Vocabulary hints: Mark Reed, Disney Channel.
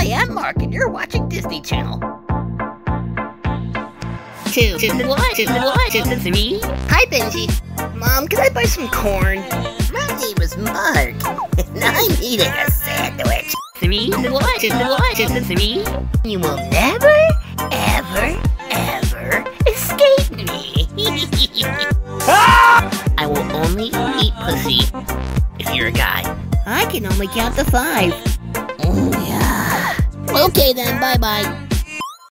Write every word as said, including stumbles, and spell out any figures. Hi, I'm Mark, and you're watching Disney Channel. Two, two, one, two, one, two, three. Hi, Benji. Mom, can I buy some corn? My name is Mark, and I'm eating a sandwich. Three, one, two, one, two, three. You will never, ever, ever escape me. I will only eat pussy if you're a guy. I can only count to five. Oh, yeah. Okay, then, bye-bye.